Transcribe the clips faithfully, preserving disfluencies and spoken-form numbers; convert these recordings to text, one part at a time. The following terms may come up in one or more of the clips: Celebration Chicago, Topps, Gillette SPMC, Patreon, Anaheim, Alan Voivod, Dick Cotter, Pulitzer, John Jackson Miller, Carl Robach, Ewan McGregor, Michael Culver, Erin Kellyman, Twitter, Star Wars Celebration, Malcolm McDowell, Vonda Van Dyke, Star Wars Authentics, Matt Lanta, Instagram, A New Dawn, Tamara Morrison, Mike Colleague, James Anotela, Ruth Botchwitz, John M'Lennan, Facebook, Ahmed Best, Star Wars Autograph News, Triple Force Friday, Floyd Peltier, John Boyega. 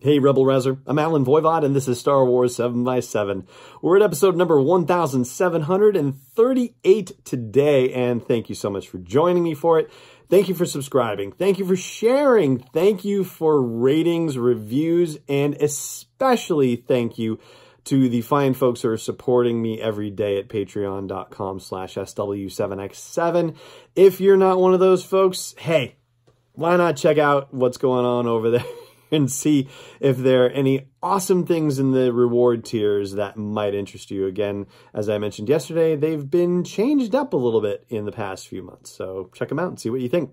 Hey Rebel Rezzer, I'm Alan Voivod and this is Star Wars seven by seven. We're at episode number one thousand seven hundred thirty-eight today, and thank you so much for joining me for it. Thank you for subscribing. Thank you for sharing. Thank you for ratings, reviews, and especially thank you to the fine folks who are supporting me every day at patreon dot com slash s w seven x seven. If you're not one of those folks, hey, why not check out what's going on over there? And see if there are any awesome things in the reward tiers that might interest you. Again, as I mentioned yesterday, they've been changed up a little bit in the past few months. So check them out and see what you think.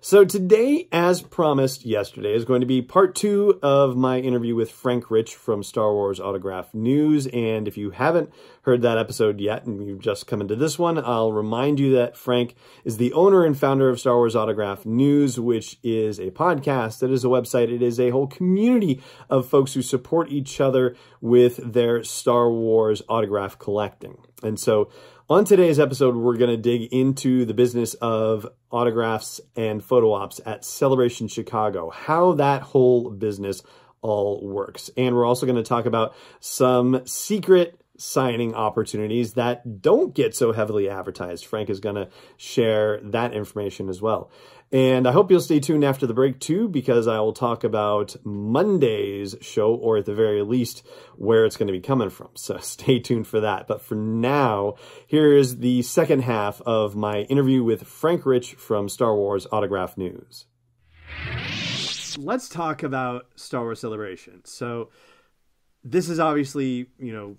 So today, as promised yesterday, is going to be part two of my interview with Frank Rich from Star Wars Autograph News. And if you haven't heard that episode yet and you've just come into this one, I'll remind you that Frank is the owner and founder of Star Wars Autograph News, which is a podcast, that is a website, it is a whole community of folks who support each other with their Star Wars autograph collecting. And so on today's episode, we're going to dig into the business of autographs and photo ops at Celebration Chicago, how that whole business all works. And we're also going to talk about some secret signing opportunities that don't get so heavily advertised. Frank is going to share that information as well. And I hope you'll stay tuned after the break too, because I will talk about Monday's show, or at the very least, where it's going to be coming from. So stay tuned for that. But for now, here is the second half of my interview with Frank Rich from Star Wars Autograph News. Let's talk about Star Wars Celebration. So this is obviously, you know,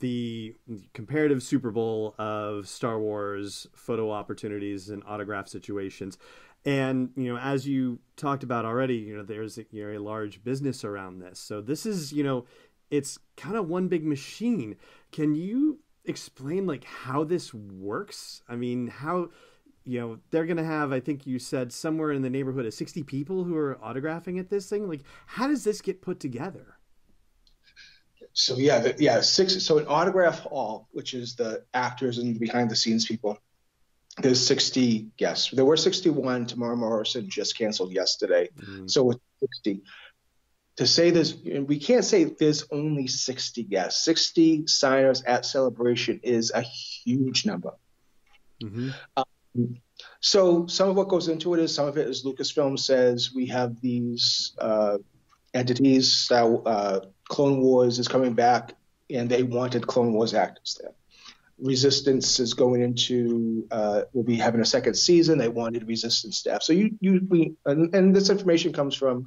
the comparative Super Bowl of Star Wars photo opportunities and autograph situations. And, you know, as you talked about already, you know, there's a, you know, a large business around this. So this is, you know, it's kind of one big machine. Can you explain, like, how this works? I mean, how, you know, they're going to have, I think you said somewhere in the neighborhood of sixty people who are autographing at this thing. Like, how does this get put together? So, yeah, the, yeah, six. So an autograph hall, which is the actors and behind the scenes people. There's sixty guests. There were sixty-one. Tamara Morrison just canceled yesterday. Mm-hmm. So with sixty. To say this, we can't say there's only sixty guests. sixty signers at Celebration is a huge number. Mm-hmm. Um, so some of what goes into it is, some of it is Lucasfilm says we have these uh, entities that uh, Clone Wars is coming back, and they wanted Clone Wars actors there. Resistance is going into, uh, we'll be having a second season. They wanted Resistance staff. So you, you, we, and, and this information comes from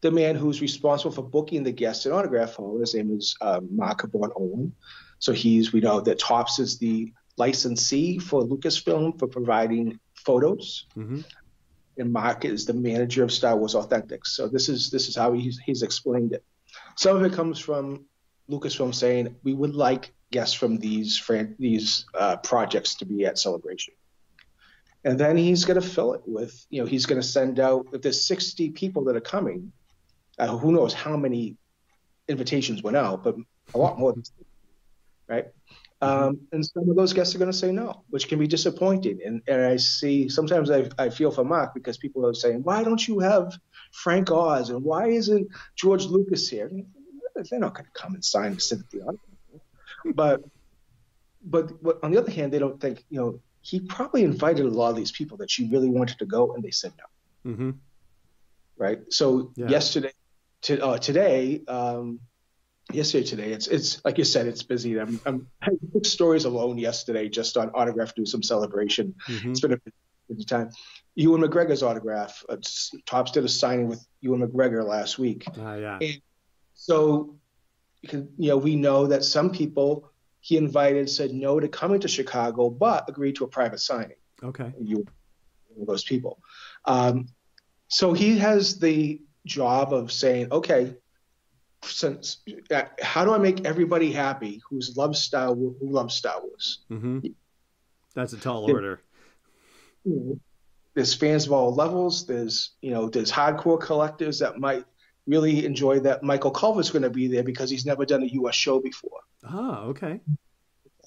the man who's responsible for booking the guests and autograph hall. His name is uh, Mark Aborn-Owen. So he's, we know that Topps is the licensee for Lucasfilm for providing photos. Mm-hmm. And Mark is the manager of Star Wars Authentics. So this is, this is how he's, he's explained it. Some of it comes from Lucasfilm saying, we would like guests from these these uh, projects to be at Celebration. And then he's going to fill it with, you know, he's going to send out, if there's sixty people that are coming, uh, who knows how many invitations went out, but a lot more than sixty, right? Um, and some of those guests are going to say no, which can be disappointing. And, and I see, sometimes I, I feel for Mark, because people are saying, why don't you have Frank Oz? And why isn't George Lucas here? They're not going to come and sign and sit at the audience. But, but but on the other hand, they don't think, you know, he probably invited a lot of these people that she really wanted to go, and they said no. Mm-hmm. Right. So yeah. yesterday, to, uh, today, um, yesterday, today, it's it's like you said, it's busy. I'm, I'm, I took stories alone yesterday just on autograph news, some Celebration. Mm-hmm. It's been a busy time. Ewan McGregor's autograph. Uh, Topps did a signing with Ewan McGregor last week. Uh, yeah. And so. Because, you know, we know that some people he invited said no to coming to Chicago, but agreed to a private signing. Okay. You were one of those people. Um, so he has the job of saying, okay, since uh, how do I make everybody happy who's loves Star who loves Star Wars? Mm-hmm. That's a tall there, order. You know, there's fans of all levels. There's, you know, there's hardcore collectors that might really enjoyed that Michael Culver's going to be there because he's never done a U S show before. Ah, okay.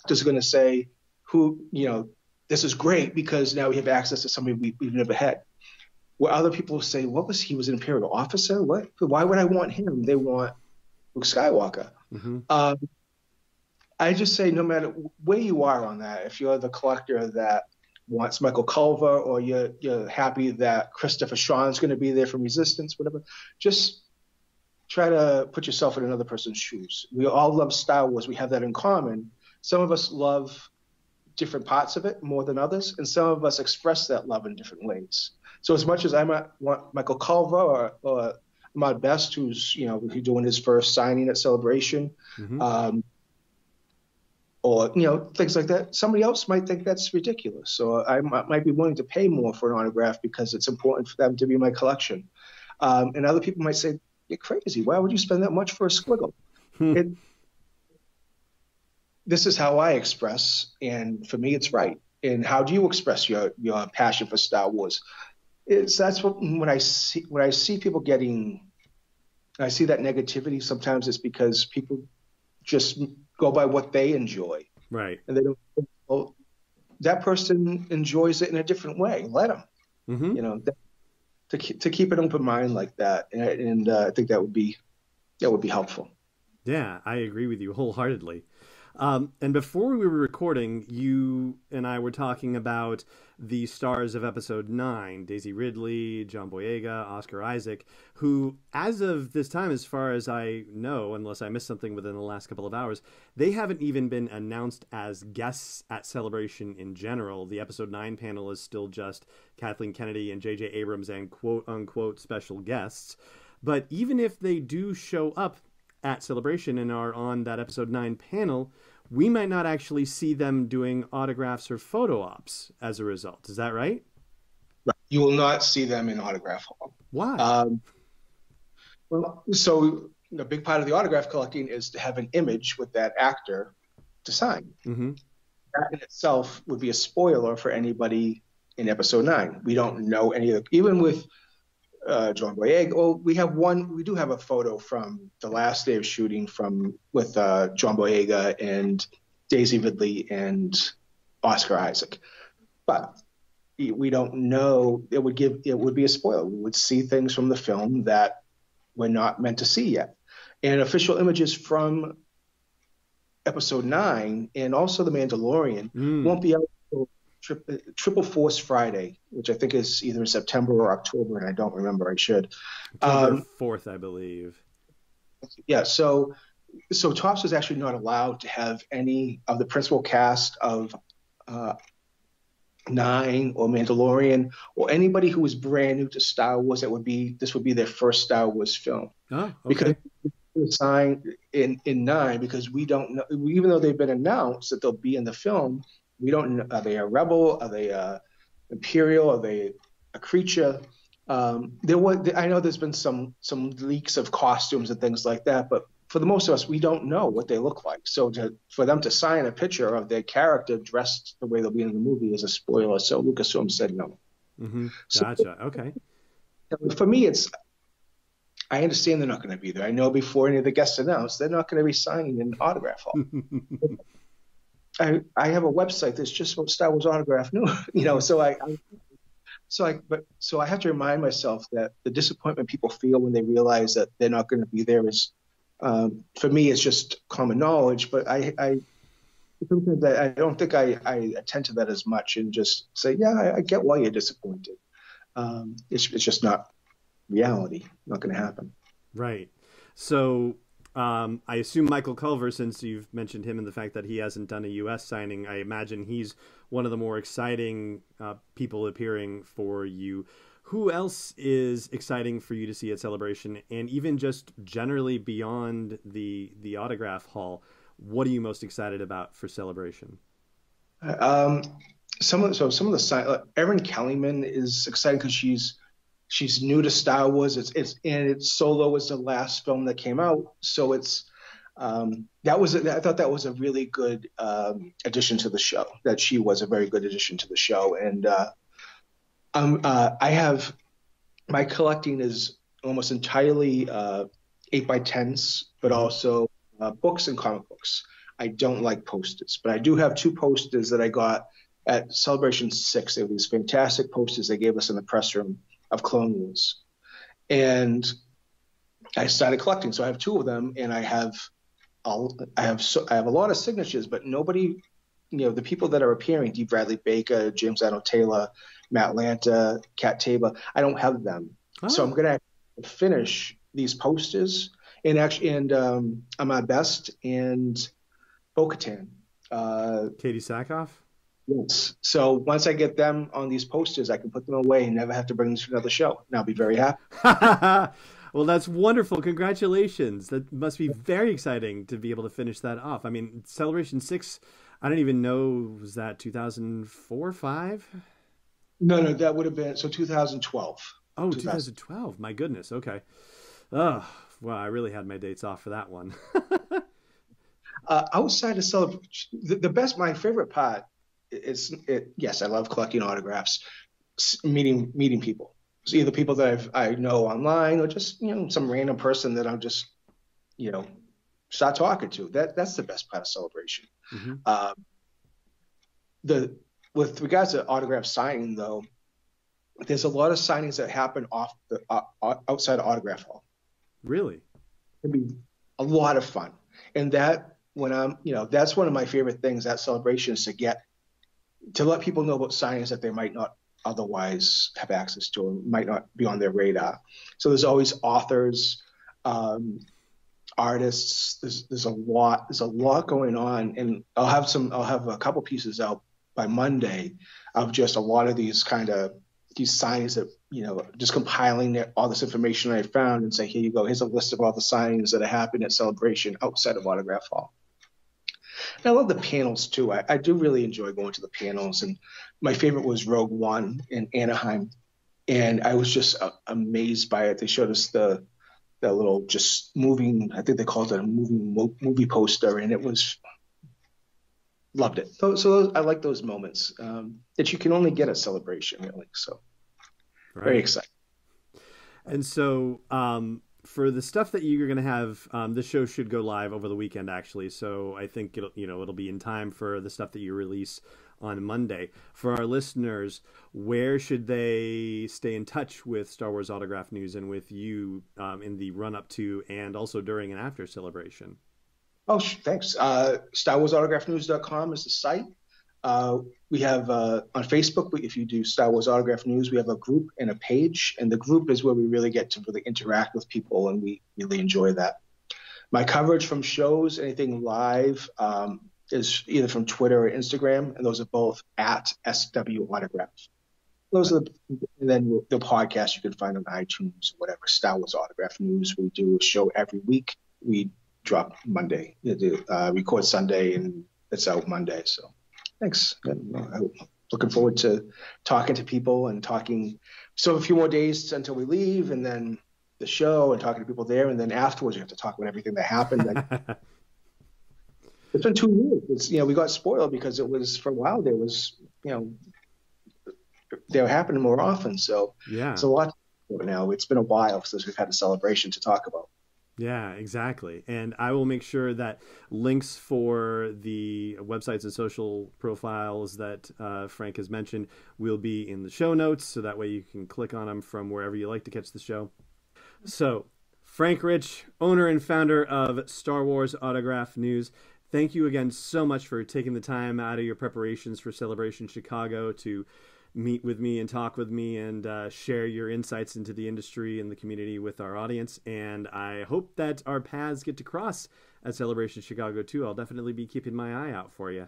Just going to say, who, you know, this is great because now we have access to somebody we, we've never had. Where other people say, what was he was an Imperial officer? What? Why would I want him? They want Luke Skywalker. Mm-hmm. Um, I just say, no matter where you are on that, if you're the collector that wants Michael Culver, or you're you're happy that Christopher Sean's going to be there from Resistance, whatever, just try to put yourself in another person's shoes. We all love Star Wars. We have that in common. Some of us love different parts of it more than others, and some of us express that love in different ways. So as much as I might want Michael Culver or, or Ahmed Best, who's, you know, doing his first signing at Celebration, mm-hmm. um, or, you know, things like that, somebody else might think that's ridiculous. So I m- might be willing to pay more for an autograph because it's important for them to be in my collection. Um, and other people might say, you're crazy. Why would you spend that much for a squiggle? Hmm. It, this is how I express, and for me, it's right. And how do you express your, your passion for Star Wars? It's, that's what, when I see when I see people getting, I see that negativity. Sometimes it's because people just go by what they enjoy, right? And they don't. Well, that person enjoys it in a different way. Let them, mm-hmm. you know, that, to to keep an open mind like that, and, and uh, I think that would be that would be helpful. Yeah, I agree with you wholeheartedly. Um, and before we were recording, you and I were talking about the stars of Episode nine, Daisy Ridley, John Boyega, Oscar Isaac, who, as of this time, as far as I know, unless I missed something within the last couple of hours, they haven't even been announced as guests at Celebration in general. The Episode nine panel is still just Kathleen Kennedy and J J. Abrams and quote-unquote special guests. But even if they do show up at Celebration and are on that Episode nine panel, we might not actually see them doing autographs or photo ops as a result. Is that right? You will not see them in autograph hall. Why? Um, well, so a big part of the autograph collecting is to have an image with that actor to sign. Mm-hmm. That in itself would be a spoiler for anybody in Episode nine. We don't know any of the, even with Uh, John Boyega. Well, we have one. We do have a photo from the last day of shooting from with uh, John Boyega and Daisy Ridley and Oscar Isaac, but we don't know. It would give. It would be a spoiler. We would see things from the film that we're not meant to see yet, and official images from Episode Nine and also The Mandalorian mm. won't be out. Triple Force Friday, which I think is either in September or October, and I don't remember. I should. October fourth, um, I believe. Yeah, so so Topps is actually not allowed to have any of the principal cast of uh, Nine or Mandalorian or anybody who is brand new to Star Wars. That would be this would be their first Star Wars film. Oh, okay. Because signed in in Nine, because we don't know, even though they've been announced that they'll be in the film. We don't know, are they a rebel? Are they uh, Imperial? Are they a creature? Um, there was, I know there's been some some leaks of costumes and things like that, but for the most of us, we don't know what they look like. So to, for them to sign a picture of their character dressed the way they'll be in the movie is a spoiler. So Lucasfilm said no. Mm-hmm. Gotcha. So, okay. For me, it's I understand they're not going to be there. I know before any of the guests announced, they're not going to be signing an autograph hall. I, I have a website that's just about Star Wars Autograph News, you know, so I, I, so I, but so I have to remind myself that the disappointment people feel when they realize that they're not going to be there is, um, for me, it's just common knowledge. But I, I, I don't think I, I attend to that as much and just say, yeah, I, I get why you're disappointed. Um, it's it's just not reality, not going to happen. Right. So. Um, I assume Michael Culver, since you've mentioned him and the fact that he hasn't done a U S signing, I imagine he's one of the more exciting uh, people appearing for you. Who else is exciting for you to see at Celebration, and even just generally beyond the the autograph hall? What are you most excited about for Celebration? Um, some of so some of the like Erin Kellyman is exciting because she's. She's new to Star Wars. It's it's and it's Solo is the last film that came out, so it's um, that was a, I thought that was a really good um, addition to the show. That she was a very good addition to the show, and uh, um, uh, I have my collecting is almost entirely uh, eight by tens, but also uh, books and comic books. I don't like posters, but I do have two posters that I got at Celebration six. They were these fantastic posters they gave us in the press room of Clone Wars. And I started collecting, so I have two of them, and I have all, I have so, I have a lot of signatures, but nobody, you know, the people that are appearing, Dee Bradley Baker, James Anotela, Matt Lanta, Kat Taba, I don't have them. Oh. So I'm gonna finish these posters, and actually, and um, Ahmed Best and Bo Katan, uh, Katie Sackhoff. Yes. So once I get them on these posters, I can put them away and never have to bring them to another show. And I'll be very happy. Well, that's wonderful. Congratulations. That must be very exciting to be able to finish that off. I mean, Celebration six, I don't even know, was that two thousand four, five? No, no, that would have been, so two thousand twelve. Oh, two thousand twelve. My goodness. Okay. Oh, wow. I really had my dates off for that one. uh, outside of Celebration, the, the best, my favorite part is, it, yes, I love collecting autographs, meeting, meeting people. So either people that I've, I know online, or just, you know, some random person that I'll just, you know, start talking to. That that's the best part of Celebration. Mm-hmm. uh, the with regards to autograph signing, though, there's a lot of signings that happen off the uh, outside autograph hall. Really, it'd be a lot of fun, and that when I'm, you know, that's one of my favorite things at Celebration, is to get to let people know about signings that they might not otherwise have access to, or might not be on their radar. So there's always authors, um, artists. There's there's a lot there's a lot going on, and I'll have some I'll have a couple pieces out by Monday of just a lot of these kind of these signings that, you know, just compiling their, all this information I found and say, here you go, here's a list of all the signings that have happened at Celebration outside of Autograph Hall. And I love the panels too. I, I do really enjoy going to the panels, and my favorite was Rogue One in Anaheim, and I was just uh, amazed by it. They showed us the the little just moving, I think they called it a moving mo movie poster, and it was, loved it. So, so those, I like those moments um, that you can only get at Celebration, really. So right. Very exciting. And so. Um... For the stuff that you're going to have, um, this show should go live over the weekend, actually. So I think it'll, you know, it'll be in time for the stuff that you release on Monday. For our listeners, where should they stay in touch with Star Wars Autograph News and with you um, in the run up to and also during and after Celebration? Oh, thanks. Uh, Star Wars Autograph News dot com is the site. Uh, we have uh, on Facebook, if you do Star Wars Autograph News, we have a group and a page, and the group is where we really get to really interact with people, and we really enjoy that. My coverage from shows, anything live, um, is either from Twitter or Instagram, and those are both at S W Autograph. Those are the, and then the podcast you can find on iTunes or whatever. Star Wars Autograph News, we do a show every week. We drop Monday, we do, uh, record Sunday, and it's out Monday, so. Thanks. I'm looking forward to talking to people and talking. So a few more days until we leave, and then the show, and talking to people there, and then afterwards we have to talk about everything that happened. It's been two years. It's, you know, we got spoiled because it was, for a while there was, you know, they were happening more often. So yeah, it's a lot now. It's been a while since we've had a Celebration to talk about. Yeah, exactly. And I will make sure that links for the websites and social profiles that uh, Frank has mentioned will be in the show notes. So that way you can click on them from wherever you like to catch the show. So Frank Rich, owner and founder of Star Wars Autograph News, thank you again so much for taking the time out of your preparations for Celebration Chicago to meet with me and talk with me and uh, share your insights into the industry and the community with our audience. And I hope that our paths get to cross at Celebration Chicago too. I'll definitely be keeping my eye out for you.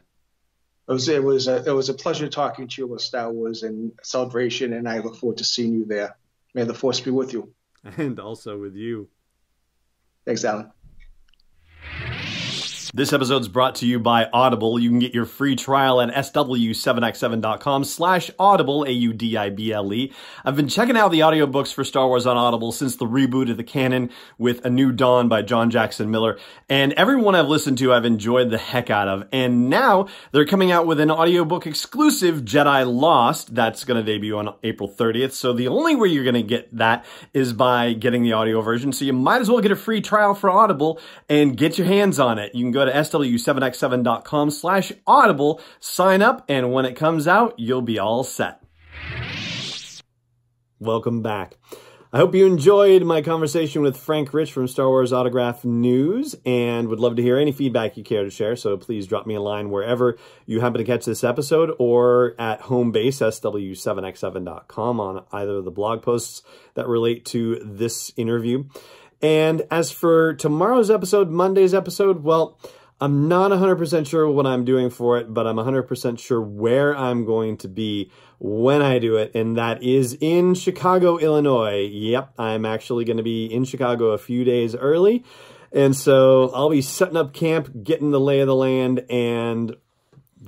It was, it was, a, it was a pleasure talking to you about Star Wars and Celebration, and I look forward to seeing you there. May the force be with you. And also with you. Thanks, Alan. This episode's brought to you by Audible. You can get your free trial at s w seven x seven dot com slash audible, A U D I B L E. I've been checking out the audiobooks for Star Wars on Audible since the reboot of the canon with A New Dawn by John Jackson Miller, and everyone I've listened to I've enjoyed the heck out of. And now they're coming out with an audiobook exclusive, Jedi Lost, that's going to debut on April thirtieth, so the only way you're going to get that is by getting the audio version, so you might as well get a free trial for Audible and get your hands on it. You can go to s w seven x seven dot com slash audible, sign up, and when it comes out, you'll be all set. Welcome back. I hope you enjoyed my conversation with Frank Rich from Star Wars Autograph News, and would love to hear any feedback you care to share, so please drop me a line wherever you happen to catch this episode, or at home base, s w seven x seven dot com, on either of the blog posts that relate to this interview. And as for tomorrow's episode, Monday's episode, well, I'm not one hundred percent sure what I'm doing for it, but I'm one hundred percent sure where I'm going to be when I do it, and that is in Chicago, Illinois. Yep, I'm actually going to be in Chicago a few days early, and so I'll be setting up camp, getting the lay of the land, and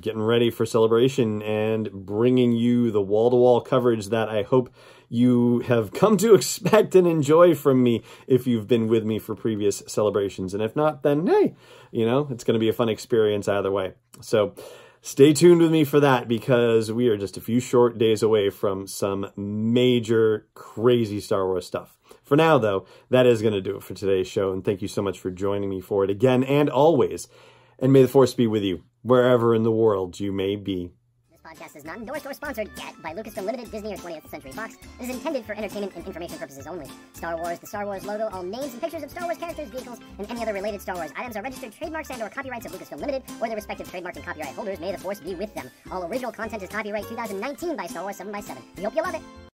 getting ready for Celebration, and bringing you the wall-to-wall coverage that I hope you have come to expect and enjoy from me if you've been with me for previous celebrations. And if not, then hey, you know, it's going to be a fun experience either way. So stay tuned with me for that, because we are just a few short days away from some major crazy Star Wars stuff. For now, though, that is going to do it for today's show. And thank you so much for joining me for it again and always. And may the Force be with you wherever in the world you may be. This podcast is not endorsed or sponsored yet by Lucasfilm Limited, Disney, or twentieth century fox. It is intended for entertainment and information purposes only. Star Wars, the Star Wars logo, all names and pictures of Star Wars characters, vehicles, and any other related Star Wars items are registered trademarks and or copyrights of Lucasfilm Limited or their respective trademarks and copyright holders. May the Force be with them. All original content is copyright twenty nineteen by Star Wars seven by seven. We hope you love it.